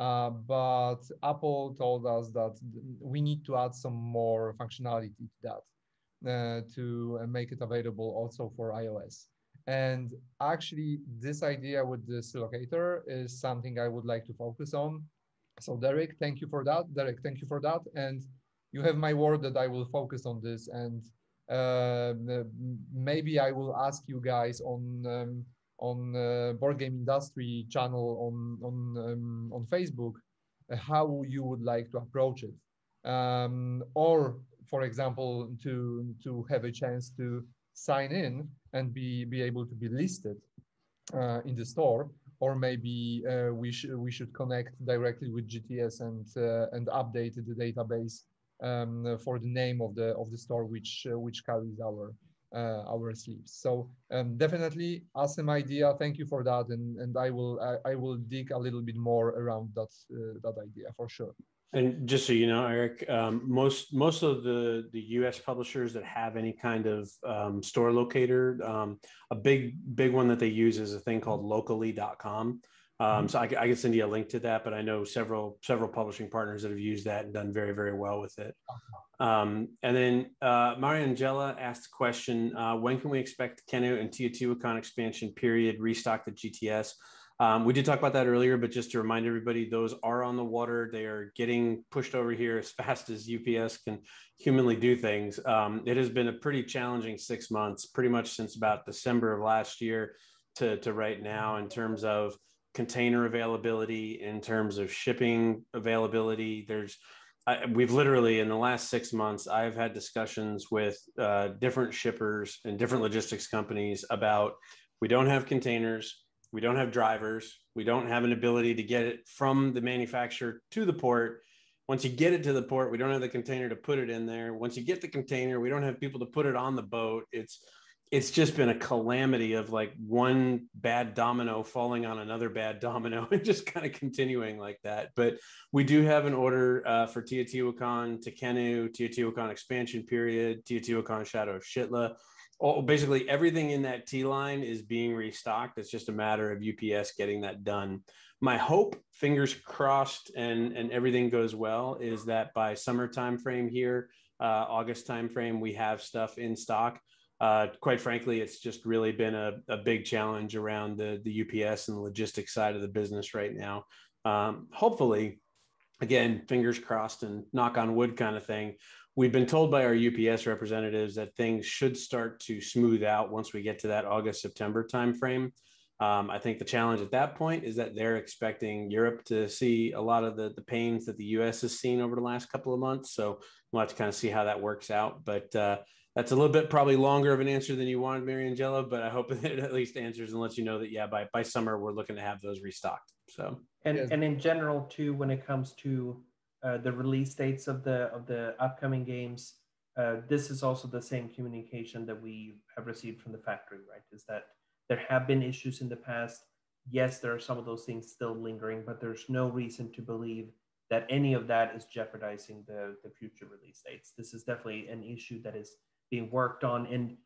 uh, but Apple told us that we need to add some more functionality to that uh, to make it available also for iOS. And actually, this idea with this locator is something I would like to focus on. So Derek, thank you for that. Derek, thank you for that. And you have my word that I will focus on this, and Uh, maybe I will ask you guys on um, on uh, Board Game Industry channel on on um, on Facebook uh, how you would like to approach it, um, or for example to to have a chance to sign in and be be able to be listed uh, in the store, or maybe uh, we should we should connect directly with G T S and uh, and update the database Um, for the name of the of the store which uh, which carries our uh, our sleeves. So um, definitely awesome idea. Thank you for that, and and I will I, I will dig a little bit more around that uh, that idea for sure. And just so you know, Eryk, um, most most of the the U S publishers that have any kind of um, store locator, um, a big big one that they use is a thing called locally dot com. Um, so I, I can send you a link to that, but I know several several publishing partners that have used that and done very, very well with it. Um, and then uh, Mariangela asked the question, uh, when can we expect Tekhenu and Teotihuacan expansion period restock the G T S? Um, we did talk about that earlier, but just to remind everybody, those are on the water. They are getting pushed over here as fast as U P S can humanly do things. Um, it has been a pretty challenging six months, pretty much since about December of last year to, to right now, in terms of container availability, in terms of shipping availability. There's, I, we've literally in the last six months, I've had discussions with uh, different shippers and different logistics companies about, we don't have containers, we don't have drivers, we don't have an ability to get it from the manufacturer to the port. Once you get it to the port, we don't have the container to put it in there. Once you get the container, we don't have people to put it on the boat. It's It's just been a calamity of like one bad domino falling on another bad domino and just kind of continuing like that. But we do have an order uh, for Teotihuacan, Tekhenu, Teotihuacan expansion period, Teotihuacan Shadow of Xitle. All, basically everything in that T line is being restocked. It's just a matter of U P S getting that done. My hope, fingers crossed, and, and everything goes well, is that by summer timeframe here, uh, August timeframe, we have stuff in stock. Uh, quite frankly, it's just really been a, a big challenge around the, the U P S and the logistics side of the business right now. Um, hopefully, again, fingers crossed and knock on wood kind of thing. We've been told by our U P S representatives that things should start to smooth out once we get to that August, September timeframe. Um, I think the challenge at that point is that they're expecting Europe to see a lot of the, the pains that the U S has seen over the last couple of months. So we'll have to kind of see how that works out. But uh, that's a little bit probably longer of an answer than you wanted, Mariangela, but I hope it at least answers and lets you know that, yeah, by, by summer, we're looking to have those restocked. So, and, and in general, too, when it comes to uh, the release dates of the, of the upcoming games, uh, this is also the same communication that we have received from the factory, right? Is that there have been issues in the past. Yes, there are some of those things still lingering, but there's no reason to believe that any of that is jeopardizing the, the future release dates. This is definitely an issue that is being worked on, and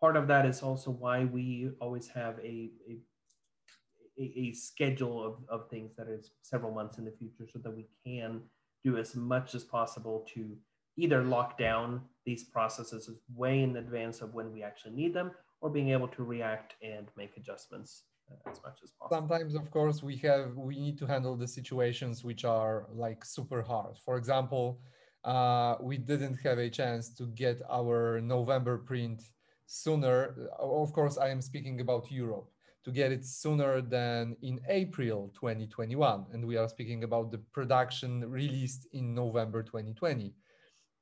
part of that is also why we always have a a, a schedule of, of things that is several months in the future, so that we can do as much as possible to either lock down these processes way in advance of when we actually need them, or being able to react and make adjustments as much as possible. Sometimes, of course, we have we need to handle the situations which are like super hard. For example, Uh, we didn't have a chance to get our November print sooner. Of course, I am speaking about Europe, to get it sooner than in April twenty twenty-one. And we are speaking about the production released in November twenty twenty.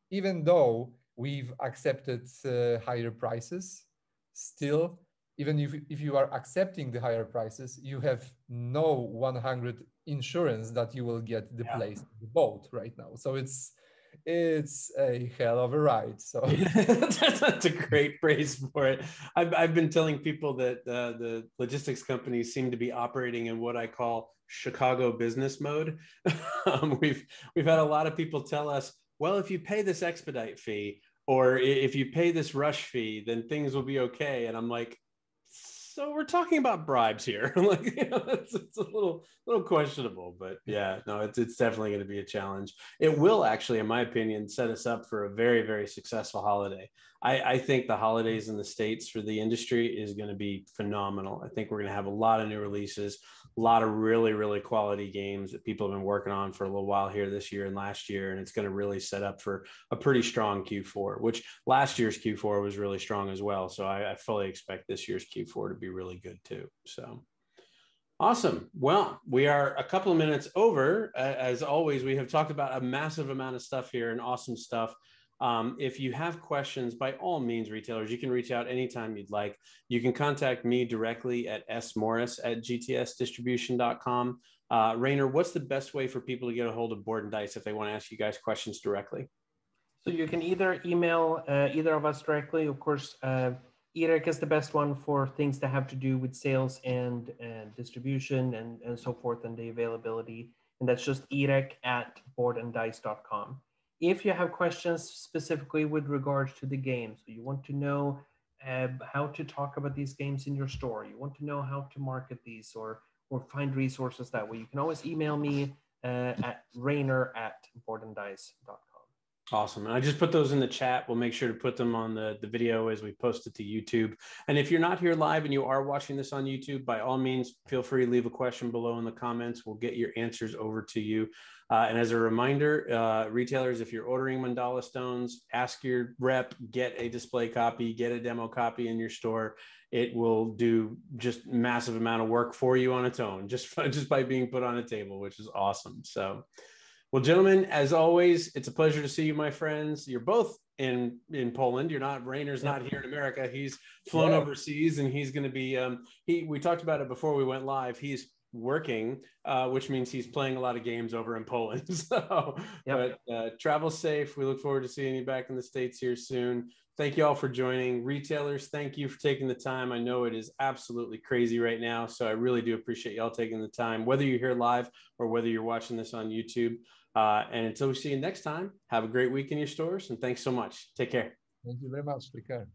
Even though we've accepted uh, higher prices, still, even if, if you are accepting the higher prices, you have no one hundred percent insurance that you will get the yeah. place on the boat right now. So it's It's a hell of a ride. So that's a great phrase for it. I've, I've been telling people that uh, the logistics companies seem to be operating in what I call Chicago business mode. um, we've we've had a lot of people tell us, well, if you pay this expedite fee or if you pay this rush fee, then things will be okay. And I'm like, so we're talking about bribes here. Like, you know, it's, it's a little, little questionable, but yeah, no, it's, it's definitely going to be a challenge. It will actually, in my opinion, set us up for a very, very successful holiday. I, I think the holidays in the States for the industry is going to be phenomenal. I think we're going to have a lot of new releases, a lot of really, really quality games that people have been working on for a little while here this year and last year. And it's going to really set up for a pretty strong Q four, which last year's Q four was really strong as well. So I, I fully expect this year's Q four to be really good too. So awesome. Well, we are a couple of minutes over. As always, we have talked about a massive amount of stuff here and awesome stuff. Um, if you have questions, by all means, retailers, you can reach out anytime you'd like. You can contact me directly at s morris at g t s distribution dot com. Uh, Rainer, what's the best way for people to get a hold of Board and Dice if they want to ask you guys questions directly? So you can either email uh, either of us directly. Of course, uh, Eryk is the best one for things that have to do with sales and, and distribution and, and so forth and the availability. And that's just Eryk at board and dice dot com. If you have questions specifically with regards to the games, so you want to know uh, how to talk about these games in your store, you want to know how to market these or, or find resources that way, you can always email me uh, at Rainer at board and dice dot com. Awesome. And I just put those in the chat. We'll make sure to put them on the, the video as we post it to YouTube. And if you're not here live and you are watching this on YouTube, by all means, feel free to leave a question below in the comments. We'll get your answers over to you. Uh, and as a reminder, uh, retailers, if you're ordering Mandala Stones, ask your rep, get a display copy, get a demo copy in your store. It will do just massive amount of work for you on its own, just, just by being put on a table, which is awesome. So... Well, gentlemen, as always, it's a pleasure to see you, my friends. You're both in, in Poland. You're not, Rainer's not here in America. He's flown yeah. overseas, and he's going to be, um, he, we talked about it before we went live. He's working, uh, which means he's playing a lot of games over in Poland. So, yep. but uh, travel safe. We look forward to seeing you back in the States here soon. Thank you all for joining. Retailers, thank you for taking the time. I know it is absolutely crazy right now. So I really do appreciate y'all taking the time, whether you're here live or whether you're watching this on YouTube. Uh, and until we see you next time, have a great week in your stores. And thanks so much. Take care. Thank you very much. Take care.